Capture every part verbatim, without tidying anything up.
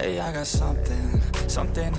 Hey, I got something, something to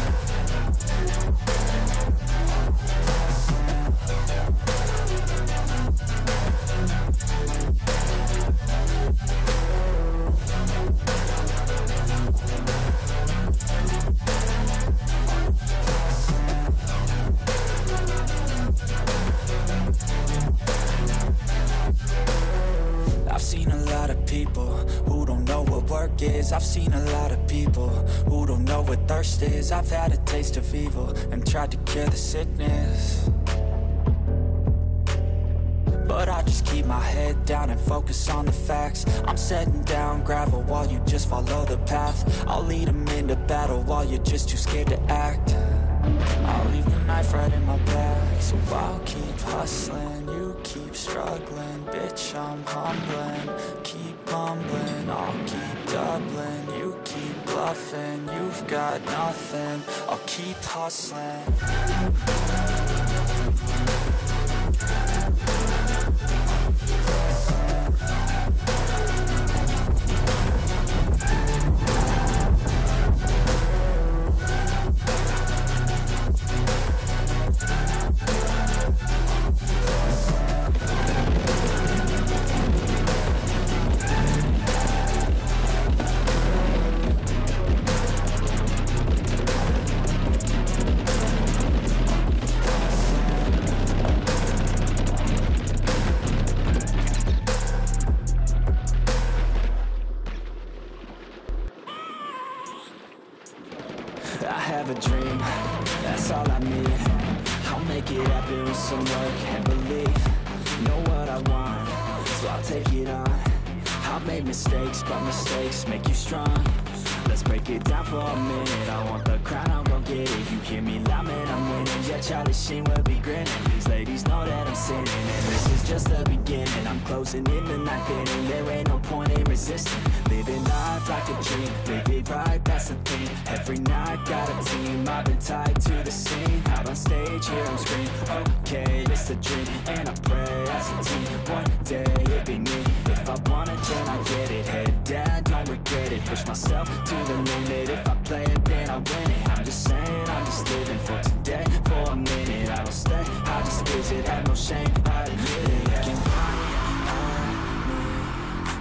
Is. I've seen a lot of people who don't know what thirst is. I've had a taste of evil and tried to cure the sickness, but I just keep my head down and focus on the facts. I'm setting down gravel while you just follow the path. I'll lead them into battle while you're just too scared to act. I'll leave the knife right in my back. So I'll keep hustling, you keep struggling. Bitch, I'm humbling, keep mumbling. I'll keep doubling, you keep bluffing. You've got nothing, I'll keep hustling. I have a dream, that's all I need. I'll make it happen with some work and belief. Know what I want, so I'll take it on. I've made mistakes, but mistakes make you strong. Let's break it down for a minute. I want the crown, I'm gon' get it. You hear me loud, man, I'm winning. Yeah, Charlie Sheen will be grinning. These ladies know that I'm sinning, and this is just the beginning. I'm closing in the ninth inning. There ain't no point in resisting. Living life like a dream, live it right, that's the thing. Every night, got a team, I've been tied to the scene. Out on stage, here I'm scream, okay, it's a dream. And I pray as a team, one day it be me. If I want it, then I get it. Head down, don't regret it. Push myself to the limit. If I play it, then I win it. I'm just saying, I'm just living for today, for a minute. I don't stay, I just visit, have no shame, I admit it.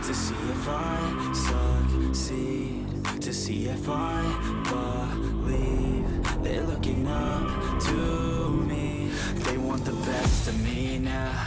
To see if I succeed, to see if I believe. They're looking up to me. They want the best of me now,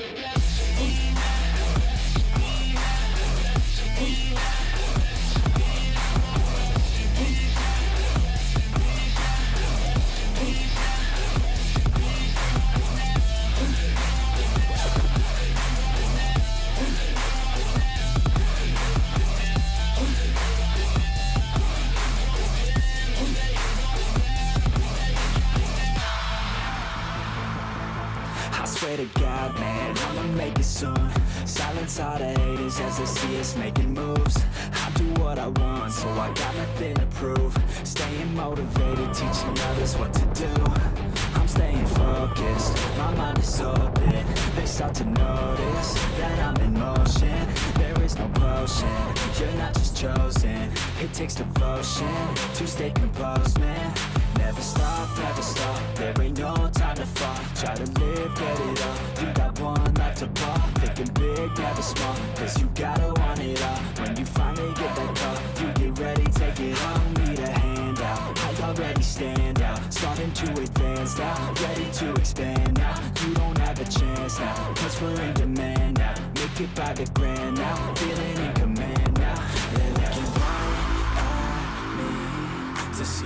To God, man, I'ma make it soon. Silence all the haters as they see us making moves. I do what I want, so I got nothing to prove. Staying motivated, teaching others what to do. I'm staying focused, my mind is open. They start to notice that I'm in motion. There is no potion, you're not just chosen. It takes devotion to stay composed, man. Never stop, never stop, there ain't no time to fall. Try to live, get it up, you got one life to pop. Thinking big, never small, cause you gotta want it all. When you finally get that call, you get ready, take it on. Need a handout, I already stand out. Starting to advance now, ready to expand now. You don't have a chance now, cause we're in demand now. Make it by the grand now, feeling in command now. They're looking right at me to see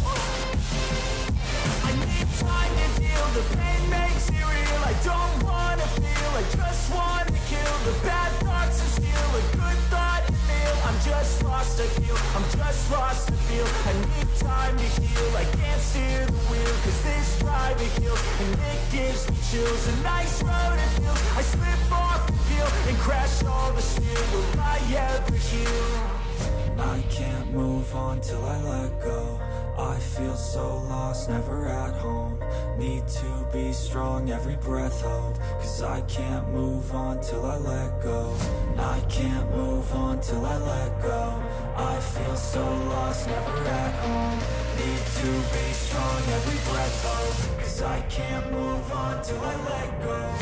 Till I let go, I feel so lost, never at home. Need to be strong, every breath hold. Cause I can't move on till I let go. I can't move on till I let go. I feel so lost, never at home. Need to be strong, every breath hold. Cause I can't move on till I let go.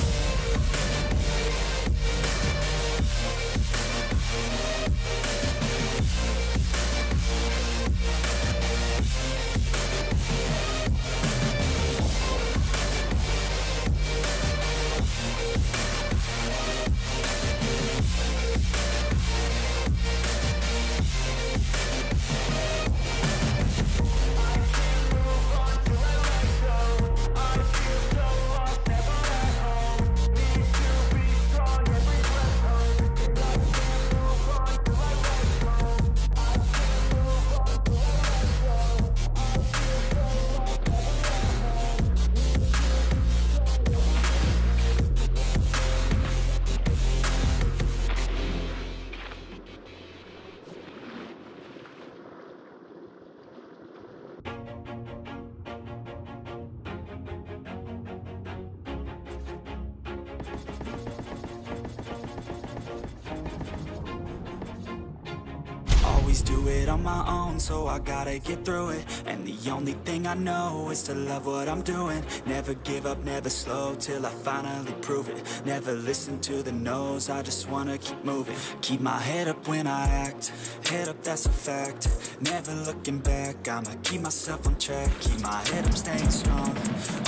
Do it on my own, so I gotta get through it. And the only thing I know is to love what I'm doing. Never give up, never slow, till I finally prove it. Never listen to the no's, I just wanna keep moving. Keep my head up when I act, head up, that's a fact. Never looking back, I'ma keep myself on track. Keep my head up, staying strong,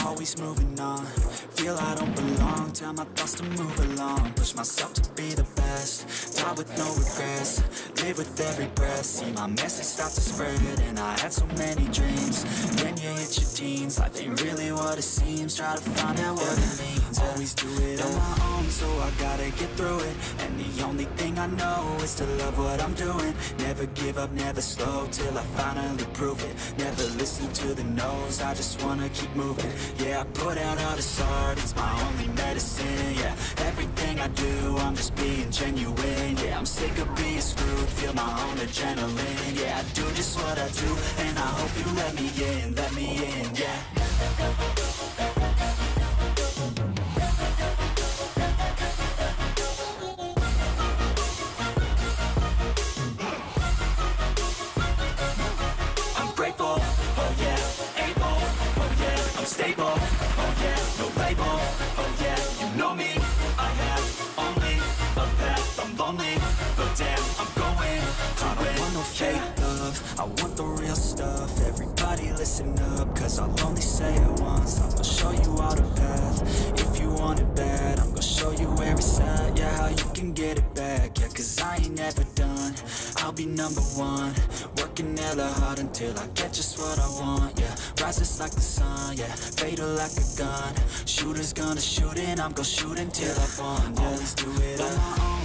always moving on. Feel I don't belong, tell my thoughts to move along. Push myself to be the best, die with no regrets. Live with every breath, see my message start to spread. And I had so many dreams, then you hit your teens. Life ain't really what it seems, try to find out what it means. always do it on my own, so I gotta get through it. And the only thing I know is to love what I'm doing. Never give up, never slow, till I finally prove it. Never listen to the no's, I just wanna keep moving. Yeah, I put out all this art, it's my only medicine, yeah. Everything I do, I'm just being genuine, yeah. I'm sick of being screwed, feel my own adrenaline, yeah. I do just what I do, and I hope you let me in, let me in, yeah. Listen up, cause I'll only say it once. I'm gonna show you all the path. If you want it bad, I'm gonna show you where it's at. Yeah, how you can get it back. Yeah, cause I ain't never done. I'll be number one, working hella hard until I get just what I want. Yeah, rises like the sun, yeah, fatal like a gun. Shooters gonna shoot and I'm gonna shoot until yeah. I fall. Yeah. Always do it on my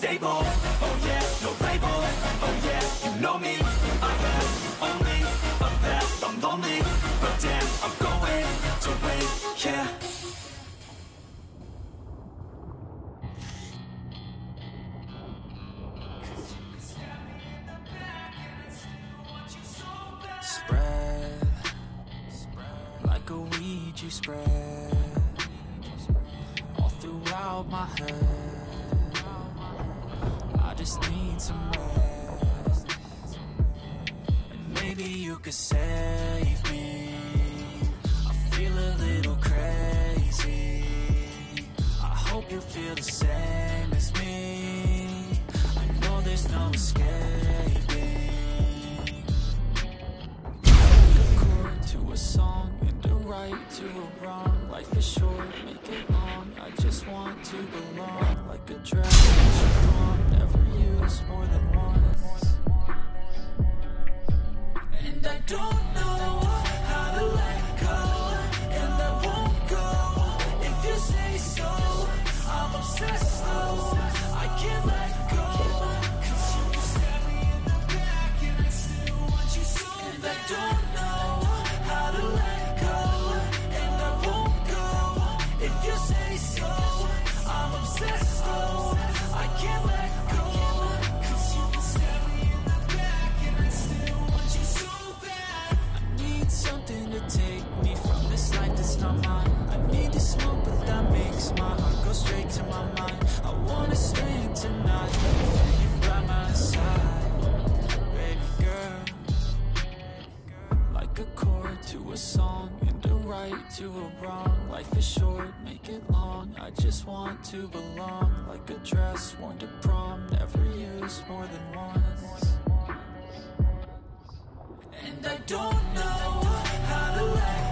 Stable, oh yeah, no label, oh yeah, you know me. I have only a path, I'm lonely, but damn, I'm going to win, yeah. Cause you can stab me in the back and I still want you so bad. Spread, spread, like a weed you spread, all throughout my head. Just need some rest. Maybe you could save me. I feel a little crazy. I hope you feel the same as me. I know there's no escaping. A chord to a song and a right to a wrong. Life is short, make it long. I just want to belong like a dragon. More than once, and I don't know how to let go, and I won't go if you say so. I'm obsessed though, I can't let go, cause you can stab me in the back and I still want you so bad. And I don't know how to let go, and I won't go if you say so. I'm obsessed though, I can't let go. Take me from this life that's not mine. I need to smoke, but that makes my heart go straight to my mind. I wanna stay in tonight, you by my side, baby girl. Like a chord to a song, and a right to a wrong. Life is short, make it long. I just want to belong, like a dress worn to prom, never used more than once. And I don't know how to let